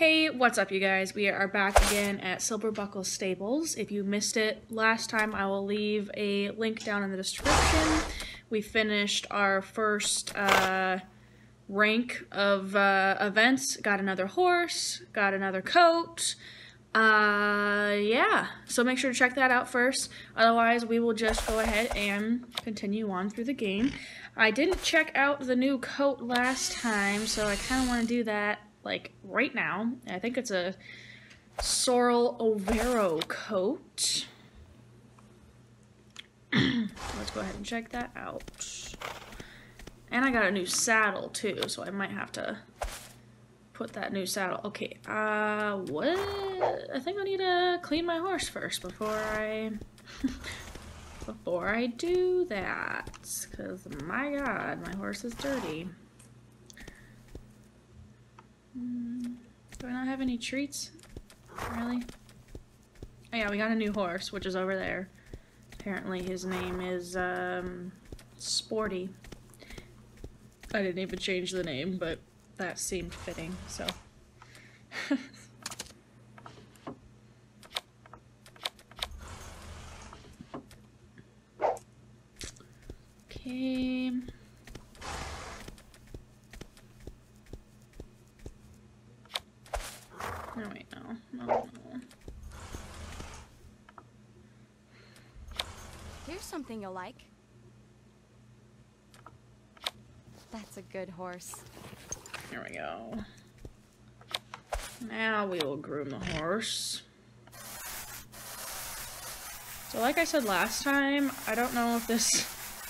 Hey, what's up you guys? We are back again at Silver Buckle Stables. If you missed it last time, I will leave a link down in the description. We finished our first rank of events, got another horse, got another coat. Yeah, so make sure to check that out first. Otherwise, we will just go ahead and continue on through the game. I didn't check out the new coat last time, so I kind of want to do that like right now. I think it's a sorrel overo coat. Let's go ahead and check that out. And I got a new saddle too, so I might have to put that new saddle. Okay, what? I think I need to clean my horse first before I do that, because my god, my horse is dirty. Do I not have any treats? Really? Oh yeah, we got a new horse, which is over there. Apparently his name is, Sporty. I didn't even change the name, but that seemed fitting, so. Okay. No, wait, no. Here's something you'll like. That's a good horse. There we go. Now we will groom the horse. So like I said last time, I don't know if this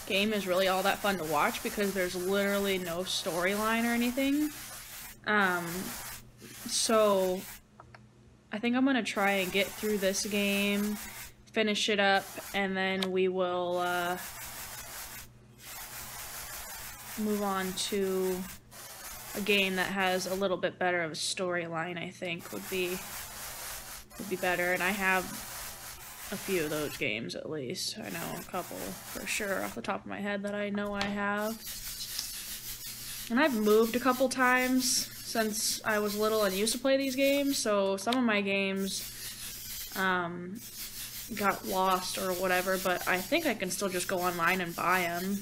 game is really all that fun to watch because there's literally no storyline or anything. So I think I'm gonna try and get through this game, finish it up, and then we will move on to a game that has a little bit better of a storyline. I think would be better, and I have a few of those games at least. I know a couple for sure off the top of my head that I know I have. And I've moved a couple times since I was little and used to play these games, so some of my games got lost or whatever, but I think I can still just go online and buy them.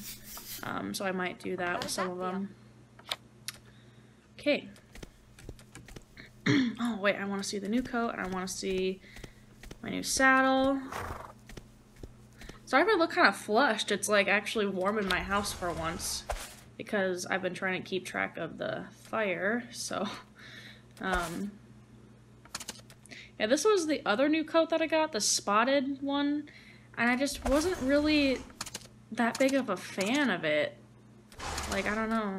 So I might do that with some of them. Okay. Oh wait, I want to see the new coat and I want to see my new saddle. Sorry if I look kind of flushed. It's like actually warm in my house for once because I've been trying to keep track of the fire. So, yeah, this was the other new coat that I got, the spotted one, and I just wasn't really that big of a fan of it. Like, I don't know.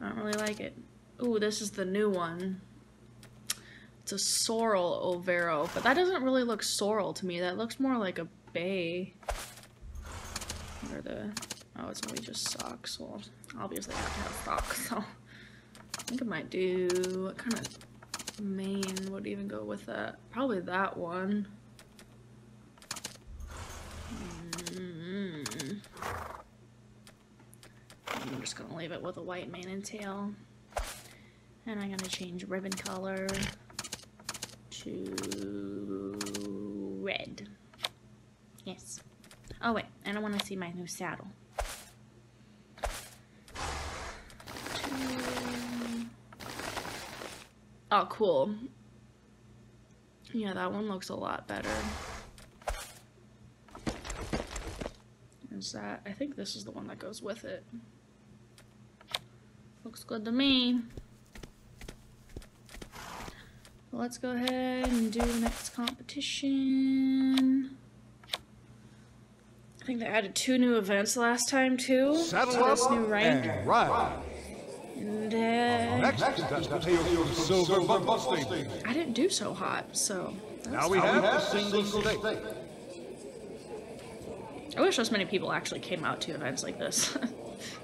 I don't really like it. Ooh, this is the new one. It's a sorrel overo, but that doesn't really look sorrel to me. That looks more like a bay. Or the... oh, it's really just socks. Well, obviously I have to have socks, so I think I might do... what kind of mane would even go with that? Probably that one. I'm just gonna leave it with a white mane and tail, and I'm gonna change ribbon color to red. Yes. Oh wait, and I want to see my new saddle. Oh, cool. Yeah, that one looks a lot better. Is that? I think this is the one that goes with it. Looks good to me. Let's go ahead and do the next competition. I think they added 2 new events last time too. Saddle to this new rank. And ride. And next, Silver Buckle Stables. I didn't do so hot, so. Now we have a single stake. I wish those many people actually came out to events like this.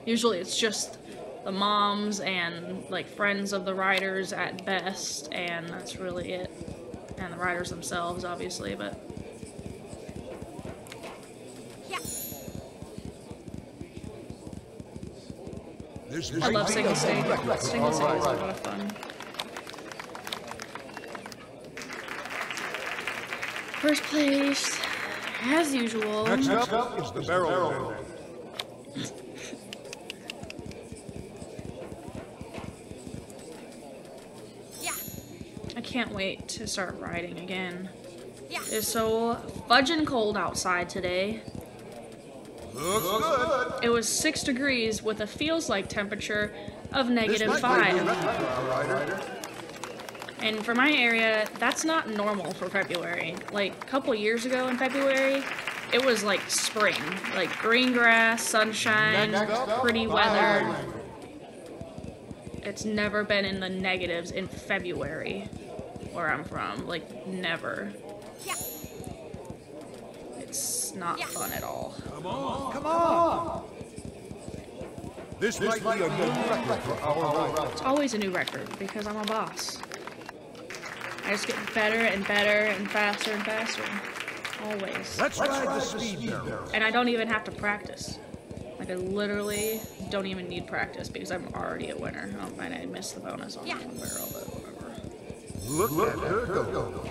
Usually it's just the moms and like friends of the riders at best, and that's really it. And the riders themselves, obviously, but yeah. I love single stakes. Single stakes are a lot of fun. First place, as usual. Next up is the barrel. Yeah. I can't wait to start riding again. Yeah. It's so fudging cold outside today. Looks good. It was 6 degrees with a feels like temperature of -5. And for my area, that's not normal for February. Like a couple years ago in February, it was like spring, like green grass, sunshine, pretty weather. It's never been in the negatives in February where I'm from, like never. Yeah. It's not fun at all. Come on! This might be a new record for our ride. It's always a new record because I'm a boss. I just get better and better and faster and faster. Always. Let's ride the speed barrel. And I don't even have to practice. Like I literally don't even need practice because I'm already a winner. Oh, and I missed the bonus on the barrel, but whatever. Look at her go.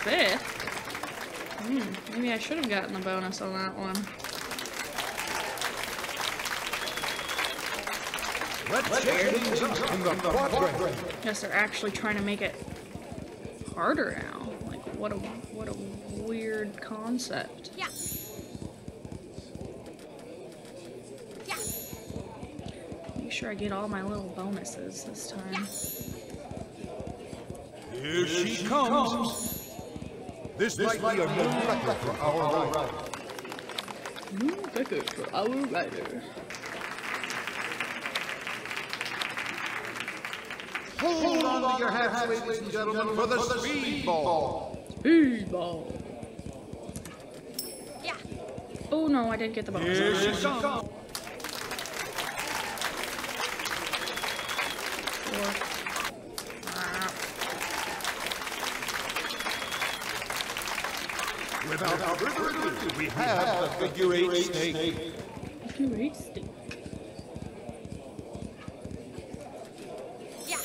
Fifth. Maybe I should have gotten the bonus on that one. Yes, they're actually trying to make it harder now. Like what a weird concept. Yeah. Yeah. Make sure I get all my little bonuses this time. Yeah. Here she comes. This might be a new record for our rider. New record for our rider. Hold on to your hats, ladies and gentlemen, for the speedball. Yeah. Oh no, I didn't get the ball. Here she comes. Without further ado, we have the figure-8 snake. Figure-8 snake. Yeah.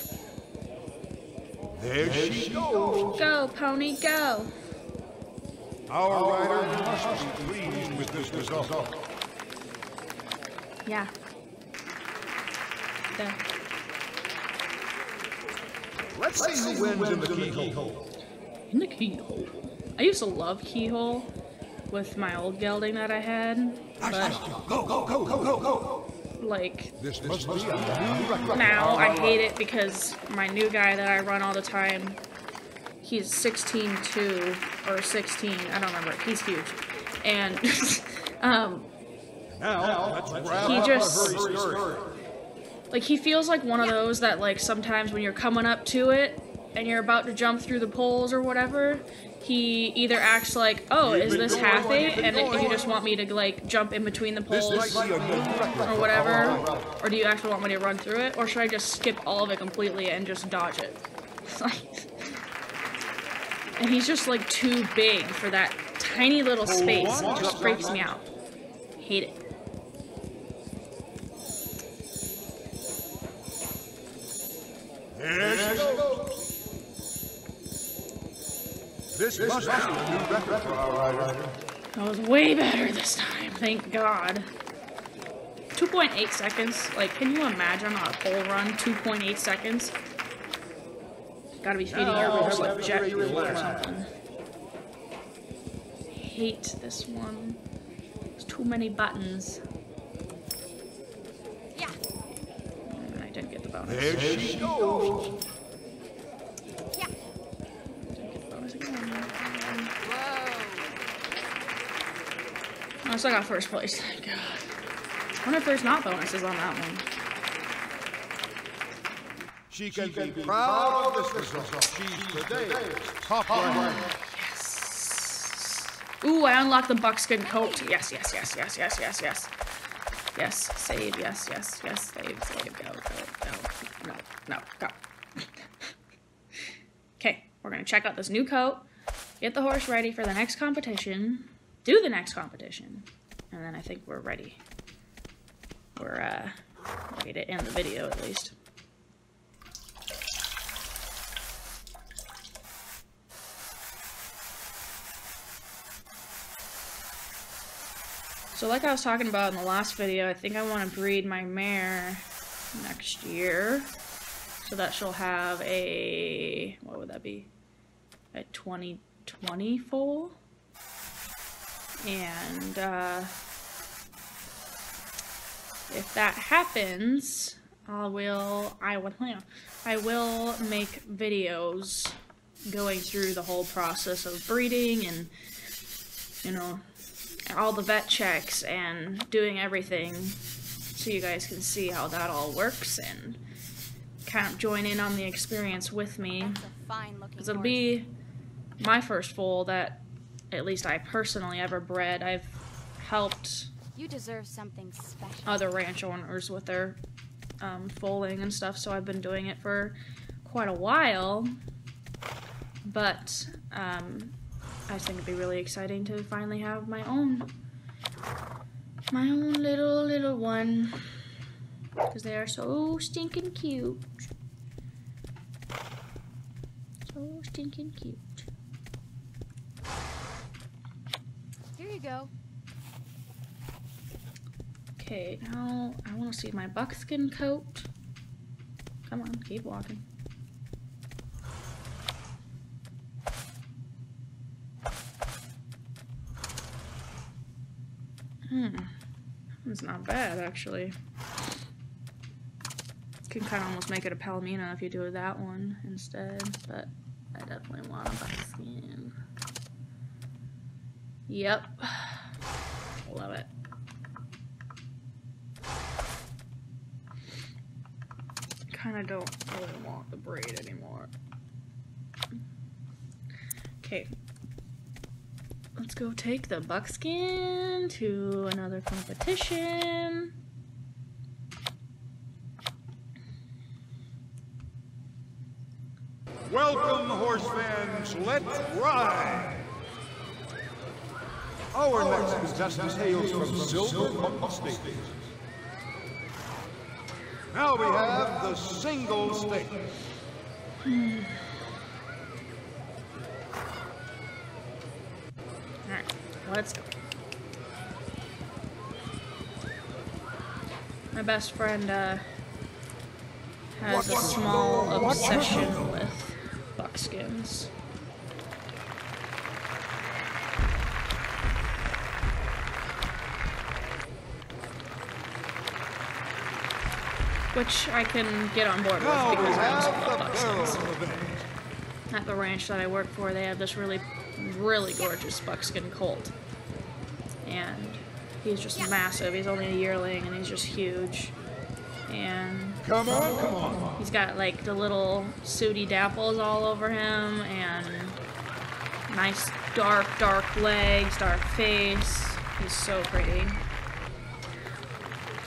There she goes. Go, pony, go. Our rider must be pleased with this result. Yeah. There. Let's see who wins in the keyhole. In the keyhole. I used to love Keyhole with my old gelding that I had, but like, now I hate it because my new guy that I run all the time, he's 16-2 or 16, I don't remember, he's huge, and he just, like, he feels like one of those that, like, sometimes when you're coming up to it and you're about to jump through the poles or whatever, he either acts like, oh, is this half-8, and if you just want me to, like, jump in between the poles or whatever, or do you actually want me to run through it, or should I just skip all of it completely and just dodge it? And he's just, like, too big for that tiny little space. It just freaks me out. Hate it. There she goes. This must be a new record for our rider. That was way better this time, thank God. 2.8 seconds. Like, can you imagine on a pole run, 2.8 seconds? Gotta be feeding your horse like jet fuel or something. Hate this one. There's too many buttons. Yeah. And I didn't get the bonus. There she goes. I still got first place, thank God. I wonder if there's not bonuses on that one. She can be proud of this result. She's today's top runner. Yes. Ooh, I unlocked the buckskin coat. Yes, save, yes, save, go. Okay, we're gonna check out this new coat, get the horse ready for the next competition. Do the next competition, and then I think we're ready. We're ready to end the video at least. So like I was talking about in the last video, I think I want to breed my mare next year so that she'll have a, what would that be, a 2020 foal. And if that happens, I will make videos going through the whole process of breeding and, you know, all the vet checks and doing everything, so you guys can see how that all works and kind of join in on the experience with me. Because it'll be my first foal that at least I personally ever bred. I've helped other ranch owners with their foaling and stuff, so I've been doing it for quite a while, but I just think it'd be really exciting to finally have my own little one, because they are so stinking cute, so stinking cute. Here you go. Okay, now I want to see my buckskin coat. Come on, keep walking. It's not bad, actually. Can kind of almost make it a Palomino if you do that one instead, but I definitely want a buckskin. Yep. Love it. I don't really want the braid anymore. Okay, let's go take the buckskin to another competition. Welcome, horse fans. Let's ride. Our next contestant hails from Silver Buckle Stables. Now we have the single stake. Alright, let's go. My best friend has a small obsession with buckskins. Which I can get on board with, because I also love buckskins. At the ranch that I work for, they have this really, really gorgeous buckskin colt. And he's just massive. He's only a yearling, and he's just huge. And come on. He's got, like, the little sooty dapples all over him, and nice dark, dark legs, dark face. He's so pretty.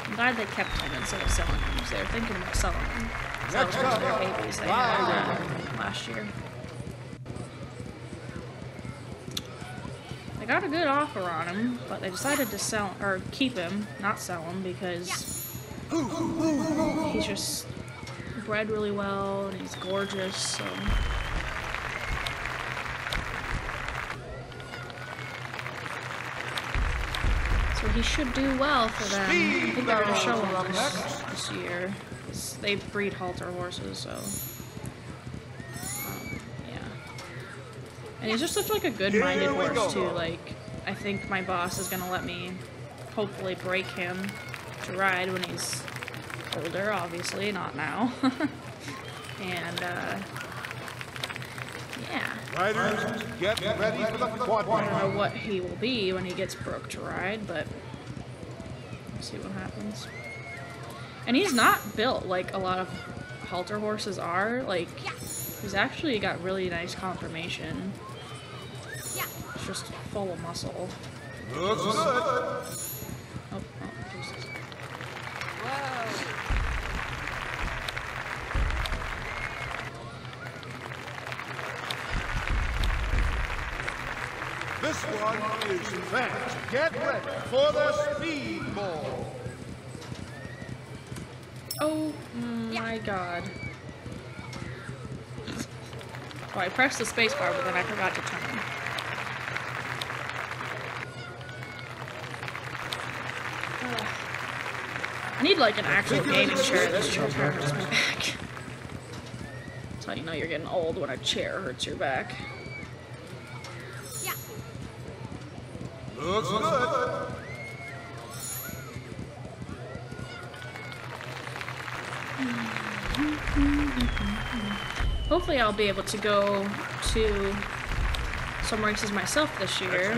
I'm glad they kept them instead of selling them, because they were thinking about selling them. That was one of their babies they had last year. They got a good offer on him, but they decided to sell or keep him, not sell him, because he's just bred really well and he's gorgeous. So. So he should do well for them. I think they're going to show him this year. They breed halter horses, so... yeah. And he's just such, like, a good-minded horse, too. Like, I think my boss is going to let me hopefully break him to ride when he's older, obviously. Not now. And, yeah. Riders, get ready for the quad. I don't know what he will be when he gets broke to ride, but we'll see what happens. And he's not built like a lot of halter horses are. Like, he's actually got really nice conformation. Yeah. It's just full of muscle. Looks good. Oh, Jesus. Whoa. This one is fast. Get ready for the speed ball. Oh my god. Oh, I pressed the space bar, but then I forgot to turn. I need like an actual gaming chair. This chair hurts my back. That's how you know you're getting old, when a chair hurts your back. Yeah. Looks good. Hopefully I'll be able to go to some races myself this year,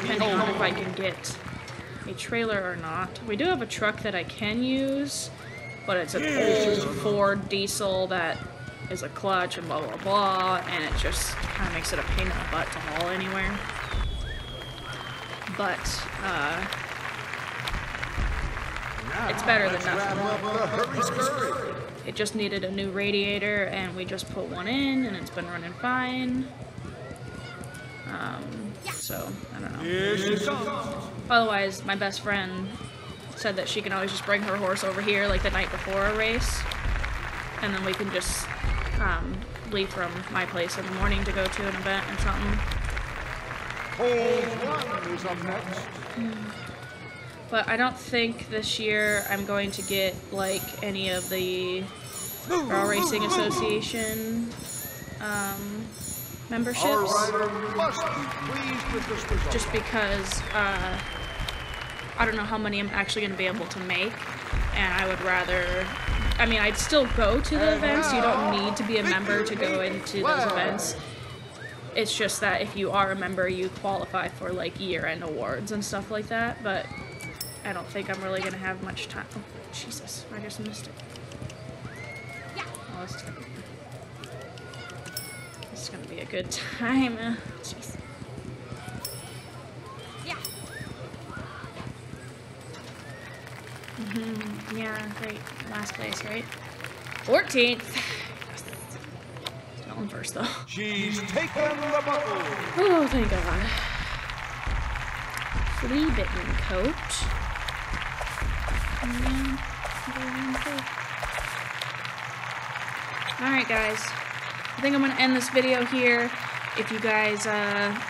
depending on if I can get a trailer or not. We do have a truck that I can use, but it's an old Ford diesel that is a clutch and blah blah blah, and it just kind of makes it a pain in the butt to haul anywhere. But, it's better than nothing. It just needed a new radiator, and we just put one in, and it's been running fine. So, I don't know. Otherwise, my best friend said that she can always just bring her horse over here, like, the night before a race. And then we can just, leave from my place in the morning to go to an event or something. But I don't think this year I'm going to get, like, any of the Sorrel Racing Association, memberships. Just because, I don't know how many I'm actually going to be able to make, and I would rather... I mean, I'd still go to the events, you don't need to be a member to go into those events. It's just that if you are a member, you qualify for, like, year-end awards and stuff like that, but... I don't think I'm really gonna have much time. Oh, Jesus, I just missed it. Yeah. Oh, this is gonna be a good time. Jeez. Yeah. Mm-hmm. Yeah, great. Last place, right? 14th. Not in first, though. She's taken the buckle. Oh, thank God. Flea bitten coat. Alright guys, I think I'm going to end this video here. If you guys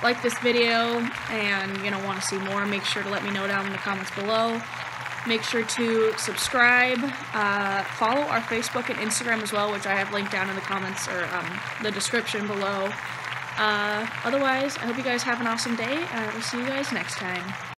like this video and, you know, want to see more, make sure to let me know down in the comments below. Make sure to subscribe, follow our Facebook and Instagram as well, which I have linked down in the comments or the description below. Otherwise, I hope you guys have an awesome day, and we'll see you guys next time.